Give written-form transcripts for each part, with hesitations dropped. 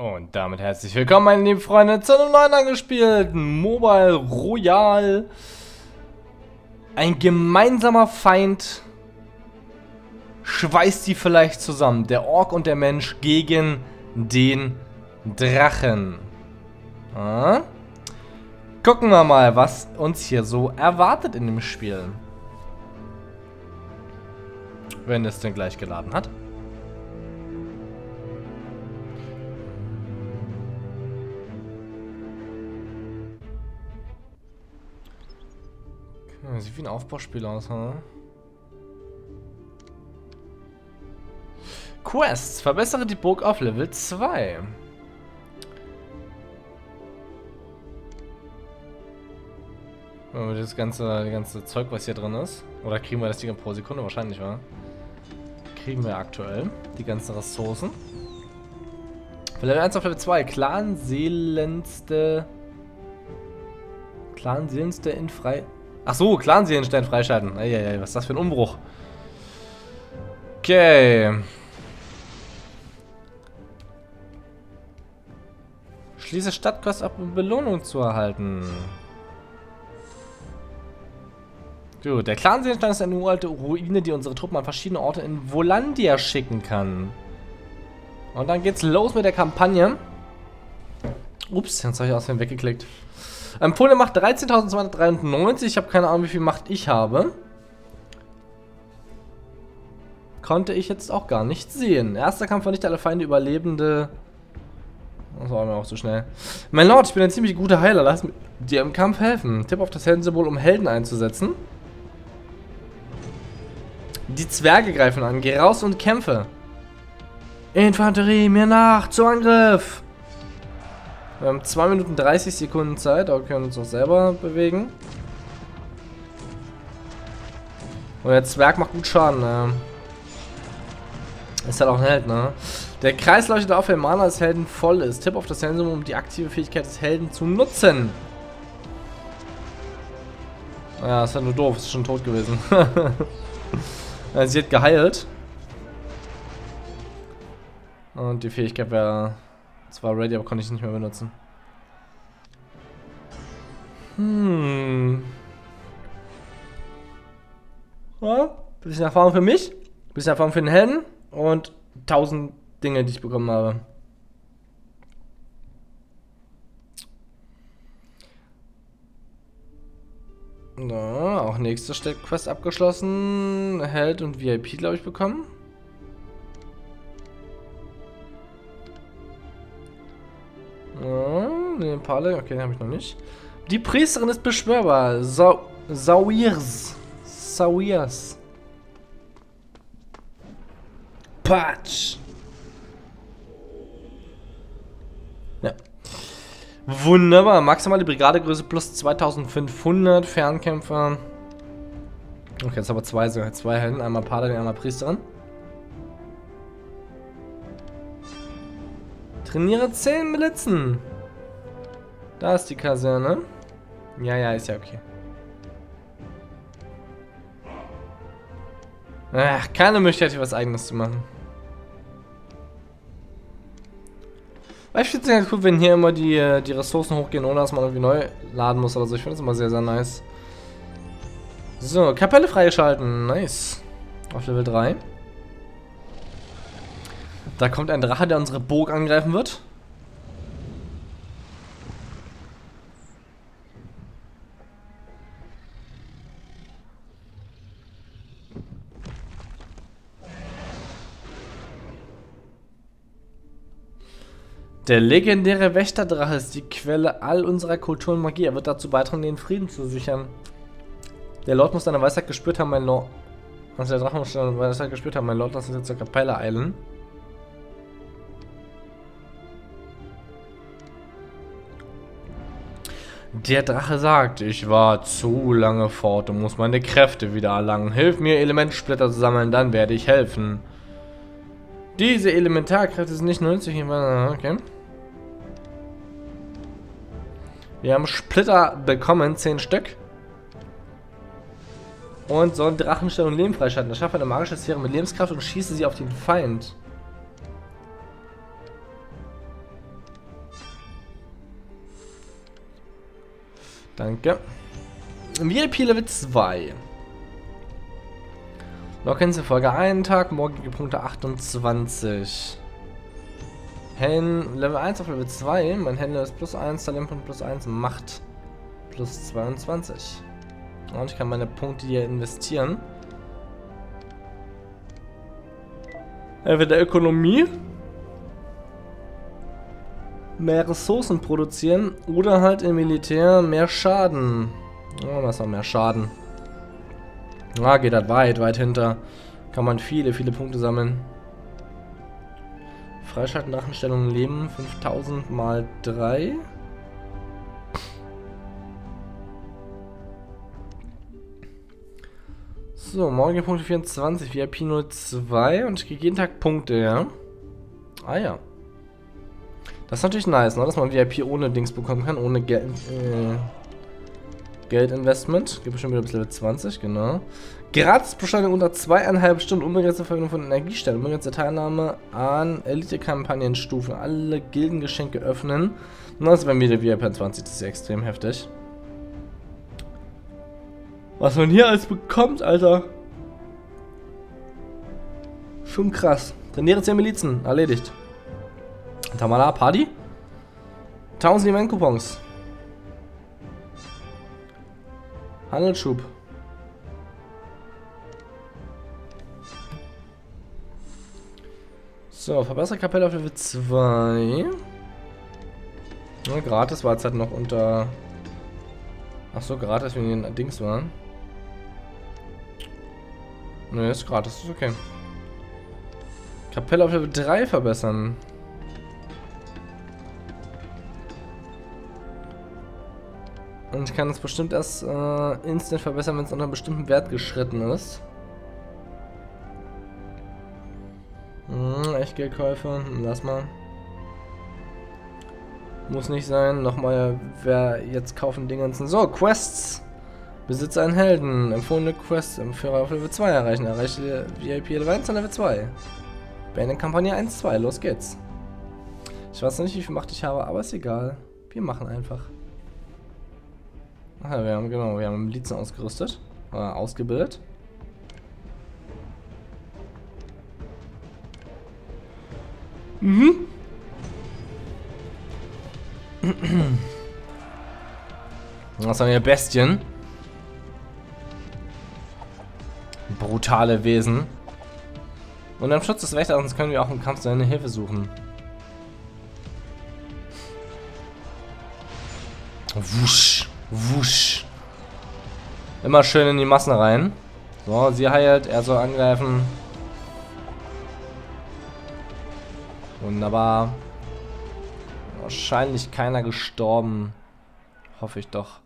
Und damit herzlich willkommen, meine lieben Freunde, zu einem neuen angespielten Mobile Royale. Ein gemeinsamer Feind schweißt die vielleicht zusammen. Der Ork und der Mensch gegen den Drachen. Ah. Gucken wir mal, was uns hier so erwartet in dem Spiel. Wenn es denn gleich geladen hat. Sieht wie ein Aufbauspiel aus, oder? Quests. Verbessere die Burg auf Level 2. Wollen wir das ganze Zeug, was hier drin ist? Oder kriegen wir das Ding pro Sekunde? Wahrscheinlich, oder? Kriegen wir aktuell die ganzen Ressourcen. Von Level 1 auf Level 2. Clan-Seelenste in frei... Ach so, Clan-Seelenstein freischalten. Eieiei, was ist das für ein Umbruch? Okay. Schließe Stadtquest ab, um Belohnung zu erhalten. Gut, der Clan-Seelenstein ist eine uralte Ruine, die unsere Truppen an verschiedene Orte in Volandia schicken kann. Und dann geht's los mit der Kampagne. Ups, jetzt habe ich aus dem weggeklickt. Ein Pole macht 13.293. Ich habe keine Ahnung, wie viel Macht ich habe. Konnte ich jetzt auch gar nicht sehen. Erster Kampf vernichtet alle Feinde, Überlebende. Das war mir auch zu schnell. Mein Lord, ich bin ein ziemlich guter Heiler. Lass mir dir im Kampf helfen. Tipp auf das Heldensymbol, um Helden einzusetzen. Die Zwerge greifen an. Geh raus und kämpfe. Infanterie, mir nach. Zum Angriff. Wir haben 2 Minuten 30 Sekunden Zeit, aber können uns auch selber bewegen. Und der Zwerg macht gut Schaden, ne? Ist halt auch ein Held, ne? Der Kreis leuchtet auf, wenn Mana des Helden voll ist. Tipp auf das Heldensymbol, um die aktive Fähigkeit des Helden zu nutzen. Ja, ist ja nur doof, ist schon tot gewesen. Sie hat geheilt. Und die Fähigkeit wäre... Es war ready, aber konnte ich nicht mehr benutzen. Ja, bisschen Erfahrung für mich, bisschen Erfahrung für den Helden und 1000 Dinge, die ich bekommen habe. Na, auch nächste Quest abgeschlossen. Held und VIP, glaube ich, bekommen. Den Pale, okay, den habe ich noch nicht. Die Priesterin ist beschwörbar. Sawirs. Patsch. Ja. Wunderbar. Maximale Brigadegröße plus 2500 Fernkämpfer. Okay, jetzt haben wir sogar zwei Helden. Einmal Paladin, einmal Priesterin. Trainiere 10 Milizen. Da ist die Kaserne. Ja, ist ja okay. Ach, keiner möchte hätte was Eigenes zu machen. Weil ich finde es ganz cool, wenn hier immer die Ressourcen hochgehen, ohne dass man irgendwie neu laden muss oder so. Ich finde es immer sehr, sehr nice. So, Kapelle freigeschalten. Nice. Auf Level 3. Da kommt ein Drache, der unsere Burg angreifen wird. Der legendäre Wächterdrache ist die Quelle all unserer Kultur und Magie. Er wird dazu beitragen, den Frieden zu sichern. Der Lord muss seine Weisheit gespürt haben, mein Lord. Also der Drache muss seine Weisheit gespürt haben, mein Lord. Lass uns jetzt zur Kapelle eilen. Der Drache sagt, ich war zu lange fort und muss meine Kräfte wieder erlangen. Hilf mir, Elementsplitter zu sammeln, dann werde ich helfen. Diese Elementarkräfte sind nicht nützlich. Okay. Wir haben Splitter bekommen, 10 Stück. Und sollen Drachenstern und Leben freischalten. Das schafft eine magische Sphäre mit Lebenskraft und schieße sie auf den Feind. Danke. VIP Level 2. Lockens in Folge 1 Tag, morgige Punkte 28. Hen Level 1 auf Level 2. Mein Händler ist plus 1, Talentpunkt plus 1, Macht plus 22. Und ich kann meine Punkte hier investieren. Entweder Ökonomie, mehr Ressourcen produzieren oder halt im Militär mehr Schaden. Oh, das ist auch mehr Schaden. Ah, geht halt weit hinter. Kann man viele Punkte sammeln. Freischalten, Drachenstellung, Leben 5000 mal 3. So, morgen Punkte 24, VIP 02 und ich kriege jeden Tag Punkte, ja. Ah ja. Das ist natürlich nice, ne? Dass man VIP ohne Dings bekommen kann, ohne Geldinvestment. Geht bestimmt wieder bis Level 20, genau. Gratisbeschleunigung unter 2,5 Stunden, unbegrenzte Verwendung von Energiestellen, unbegrenzte Teilnahme an Elite-Kampagnenstufen, alle Gildengeschenke öffnen. Na, das ist bei mir der VIP 20, das ist ja extrem heftig. Was man hier alles bekommt, Alter. Schon krass. Trainiere 10 Milizen. Erledigt. Tamala Party. 1000 Event-Coupons. Handelsschub. So, verbessert Kapelle auf Level 2. Ja, gratis war es halt noch unter... Achso, gratis, wenn die in Dings waren. Ne, ist gratis, ist okay. Kapelle auf Level 3 verbessern. Und ich kann es bestimmt erst instant verbessern, wenn es unter einem bestimmten Wert geschritten ist. Echt Geldkäufe, lass mal. Muss nicht sein. Nochmal, wer jetzt kaufen den ganzen... So, Quests. Besitze einen Helden. Empfohlene Quests. Empfehler auf Level 2 erreichen. Erreiche VIP Level 1 und Level 2. Beende Kampagne 1-2. Los geht's. Ich weiß nicht, wie viel Macht ich habe, aber ist egal. Wir machen einfach. Ach, wir haben Milizen ausgerüstet. Ausgebildet. Mhm. Was haben wir? Bestien. Brutale Wesen. Und am Schutz des Wächters können wir auch im Kampf seine Hilfe suchen. Wusch, wusch. Immer schön in die Massen rein. So, sie heilt, er soll angreifen. Wunderbar. Wahrscheinlich keiner gestorben. Hoffe ich doch.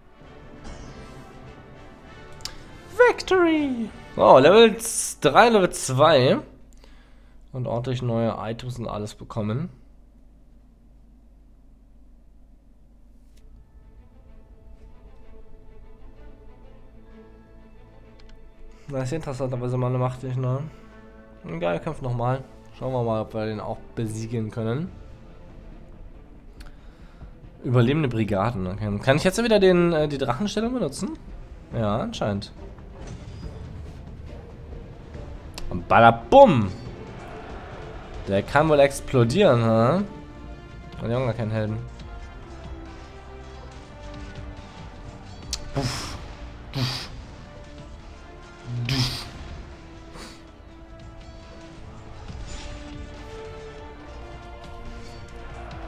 Victory! Oh, Level 3, Level 2. Und ordentlich neue Items und alles bekommen. Das ist interessant, aber so meine Macht nicht, ne? Ein geiler Kampf nochmal. Schauen wir mal, ob wir den auch besiegen können. Überlebende Brigaden. Okay. Kann ich jetzt wieder die Drachenstellung benutzen? Ja, anscheinend. Und badabum! Der kann wohl explodieren, ha? Und die haben gar keinen Helden. Puff, puff, puff.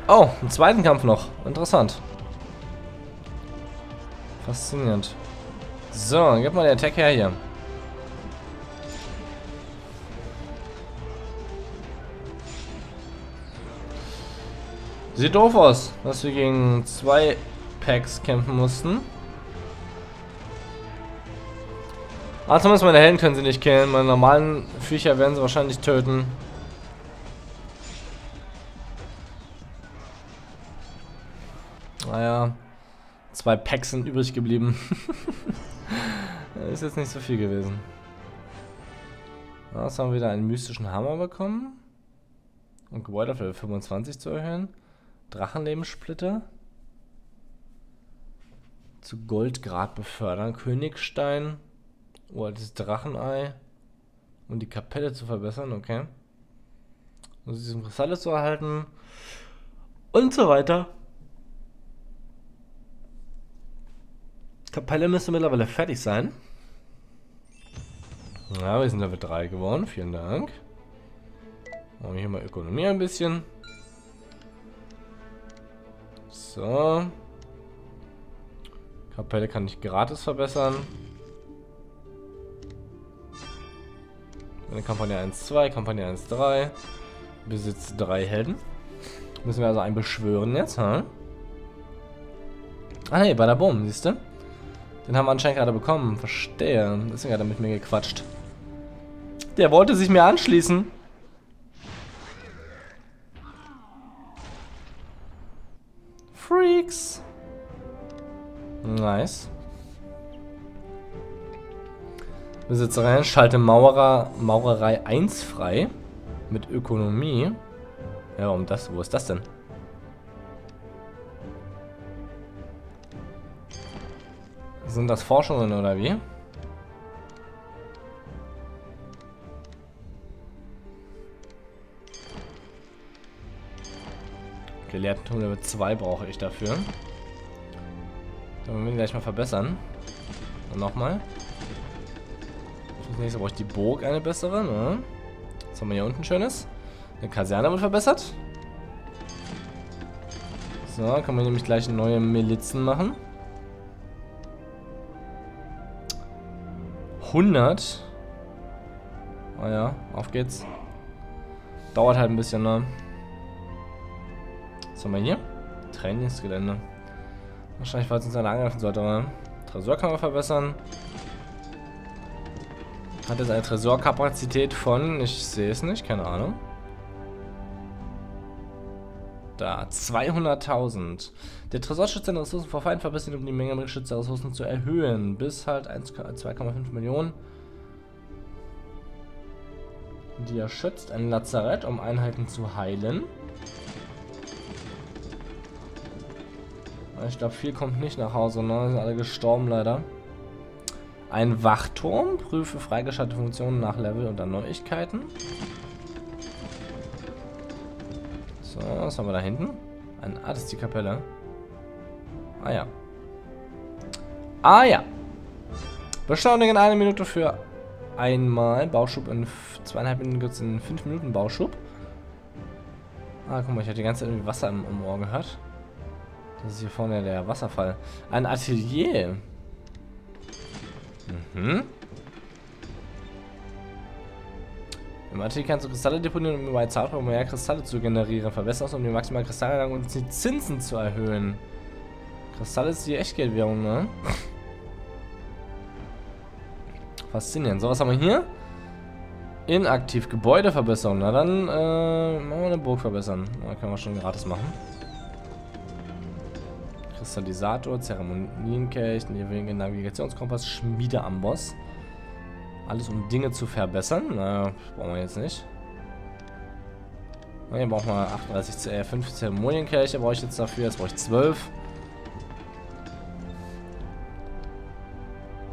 Oh, einen zweiten Kampf noch. Interessant. Faszinierend. So, dann gib mal den Attack her hier. Sieht doof aus, dass wir gegen 2 Packs kämpfen mussten. Ah, zumindest meine Helden können sie nicht killen. Meine normalen Viecher werden sie wahrscheinlich töten. Naja, 2 Packs sind übrig geblieben. Ist jetzt nicht so viel gewesen. Jetzt haben wir wieder einen mystischen Hammer bekommen. Und Gebäude auf Level 25 zu erhöhen. Drachenlebenssplitter. zu Goldgrad befördern, Königstein, uraltes Drachenei und die Kapelle zu verbessern, okay. Um diesen Kristalle zu erhalten und so weiter. Kapelle müsste mittlerweile fertig sein. Ja, wir sind Level 3 geworden, vielen Dank. Machen wir hier mal Ökonomie ein bisschen. So. Kapelle kann ich gratis verbessern. Eine Kampagne 1-2, Kampagne 1-3. Besitzt 3 Helden. Müssen wir also einen beschwören jetzt, ha? Ah ne, bei der Bombe, siehst du? Den haben wir anscheinend gerade bekommen. Verstehe. Deswegen hat er mit mir gequatscht. Der wollte sich mir anschließen. Freaks. Nice. Besitzerin, schalte Maurerei 1 frei. Mit Ökonomie. Ja, warum das? Wo ist das denn? Sind das Forschungen oder wie? Gelehrtentum Level 2 brauche ich dafür. Dann wollen wir ihn gleich mal verbessern. Und nochmal. Als nächstes brauche ich die Burg, eine bessere. Ne? Was haben wir hier unten Schönes? Eine Kaserne wird verbessert. So, können wir nämlich gleich neue Milizen machen. 100. Ah ja, auf geht's. Dauert halt ein bisschen, ne? Was haben wir hier? Trainingsgelände. Wahrscheinlich, falls uns einer angreifen sollte, aber Tresor kann man verbessern. Hat jetzt eine Tresorkapazität von, ich sehe es nicht, keine Ahnung. Da, 200.000. Der Tresor schützt seine Ressourcen vor Feinden verbessert, um die Menge mit geschützter Ressourcen zu erhöhen. Bis halt 2,5 Millionen. Die er schützt. Ein Lazarett, um Einheiten zu heilen. Ich glaube, viel kommt nicht nach Hause, ne? Sind alle gestorben, leider. Ein Wachturm. Prüfe freigeschaltete Funktionen nach Level und dann Neuigkeiten. So, was haben wir da hinten? Das ist die Kapelle. Ah ja. Ah ja. Beschleunigen in 1 Minute für einmal. Bauschub in 2,5 Minuten gibt es in 5 Minuten Bauschub. Ah, guck mal, ich hatte die ganze Zeit irgendwie Wasser im Ohr gehört. Das ist hier vorne der Wasserfall. Ein Atelier. Mhm. Im Atelier kannst du Kristalle deponieren, um über Zauber mehr Kristalle zu generieren. Verbesserst, um den maximalen Kristallgang und die Zinsen zu erhöhen. Kristalle ist die Echtgeldwährung, ne? Faszinierend. So, was haben wir hier? Inaktiv. Gebäudeverbesserung. Na dann, machen wir eine Burg verbessern. Da können wir schon gratis machen. Kristallisator, Zeremonienkelch, Navigationskompass, Schmiedeamboss. Alles um Dinge zu verbessern. Na, brauchen wir jetzt nicht. Hier brauchen wir 5 Zeremonienkelche brauche ich jetzt dafür. Jetzt brauche ich 12.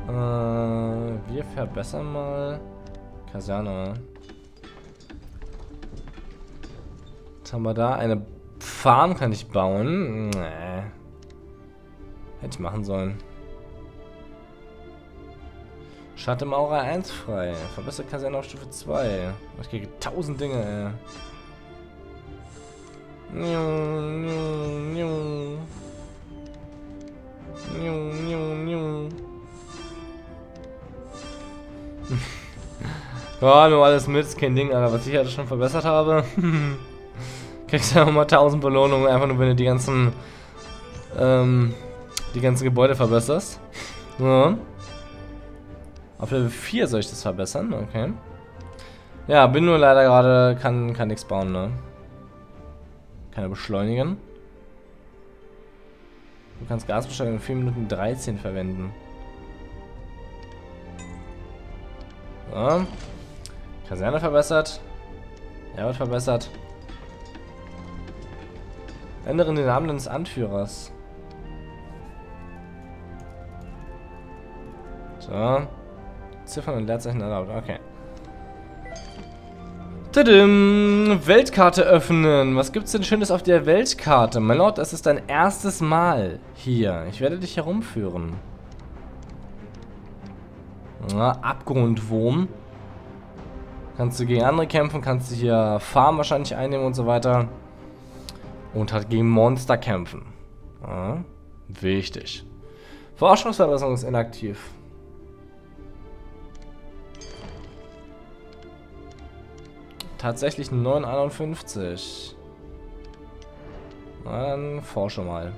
Wir verbessern mal Kaserne. Jetzt haben wir da eine Farm, kann ich bauen. Nee. Hätte ich machen sollen. Schalte Maurer 1 frei. Verbessert Kaserne auf Stufe 2. Ich kriege 1000 Dinge, ey. Ja, nur alles mit, ist kein Ding, Alter. Was ich halt schon verbessert habe. Kriegst ja nochmal 1000 Belohnungen, einfach nur wenn du die ganzen Gebäude verbesserst. Ja. Auf Level 4 soll ich das verbessern, okay. Ja, bin nur leider gerade, kann nichts bauen, ne? Kann er beschleunigen. Du kannst Gasbeschleunigung in 4 Minuten 13 verwenden. So. Kaserne verbessert. Er wird verbessert. Ändere den Namen des Anführers. So. Ziffern und Leerzeichen erlaubt. Okay. Tadim! Weltkarte öffnen. Was gibt's denn Schönes auf der Weltkarte? Mein Lord, das ist dein erstes Mal hier. Ich werde dich herumführen. Na, Abgrundwurm. Kannst du gegen andere kämpfen, kannst du hier Farm wahrscheinlich einnehmen und so weiter. Und halt gegen Monster kämpfen. Ja, wichtig. Forschungsverbesserung ist inaktiv. Tatsächlich 951. Na, dann forsche mal.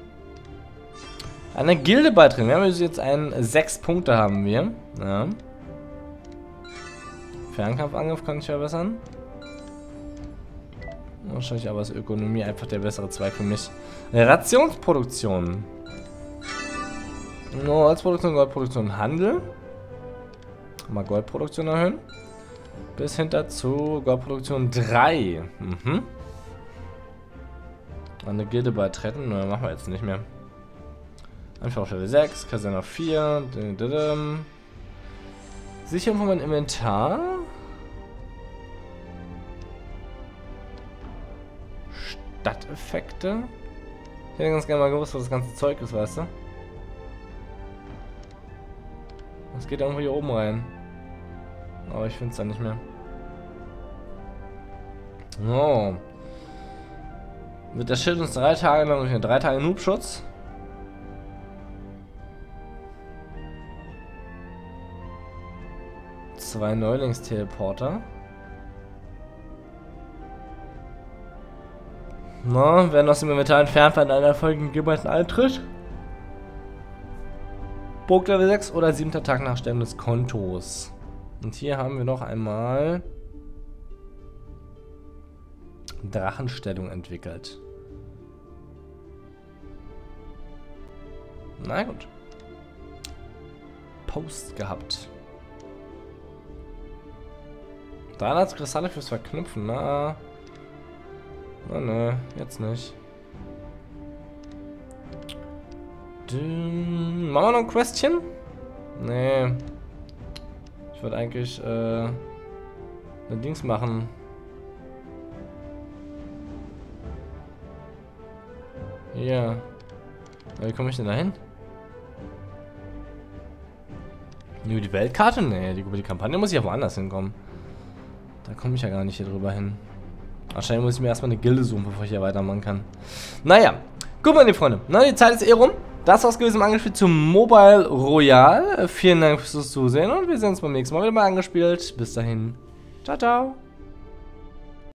Eine Gilde beitreten. Wir haben jetzt einen 6 Punkte haben wir. Ja. Fernkampfangriff kann ich verbessern. Wahrscheinlich aber ist Ökonomie einfach der bessere Zweig für mich. Rationsproduktion. Holzproduktion, Goldproduktion, Handel. Mal Goldproduktion erhöhen. Bis hinter zu Goldproduktion 3. Mhm. Eine Gilde beitreten. Nein, machen wir jetzt nicht mehr. Einfach auf Level 6, Kaserne 4. Sichern von meinem Inventar. Stadteffekte. Ich hätte ganz gerne mal gewusst, was das ganze Zeug ist, weißt du? Das geht irgendwo hier oben rein. Aber ich finde es dann nicht mehr. Oh. Wird das Schild uns 3 Tage lang durch 3 Tage Noobschutz? Zwei Neulingsteleporter. Na, werden aus dem Inventar entfernt, wenn einer folgenden Gegenwart eintritt. Burg Level 6 oder 7. Tag nach Sterben des Kontos. Und hier haben wir noch einmal Drachenstellung entwickelt. Na gut. Post gehabt. 300 Kristalle fürs Verknüpfen, na. Na ne, jetzt nicht. Machen wir noch ein Questchen? Nee. Ich würde eigentlich ein Dings machen. Ja. Wie komme ich denn da hin? Über die Weltkarte? Nee, über die Kampagne muss ich ja woanders hinkommen. Da komme ich ja gar nicht hier drüber hin. Wahrscheinlich muss ich mir erstmal eine Gilde suchen, bevor ich hier weitermachen kann. Naja, gut, meine Freunde. Na, die Zeit ist eh rum. Das war's gewesen im Angespielt zum Mobile Royale. Vielen Dank fürs Zusehen und wir sehen uns beim nächsten Mal wieder mal angespielt. Bis dahin. Ciao, ciao.